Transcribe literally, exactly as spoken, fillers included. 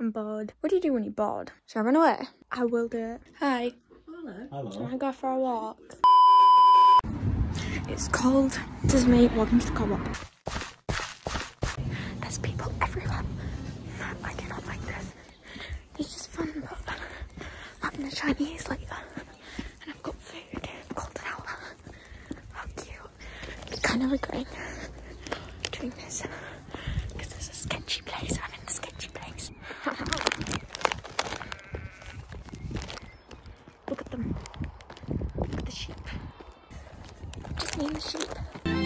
I'm bored. What do you do when you're bored? Shall I run away? I will do it. Hi. Hello. Hello. Can I go for a walk? It's cold. This is me walking to the co-op. There's people everywhere. I do not like this. It's just fun, but I'm gonna try and eat later. And I've got food. I've called an hour. How cute. I'm kind of regretting doing this. Because there's a sketchy place. I'm in the sketchy place. Look at them. Look at the sheep. I've just seen the sheep.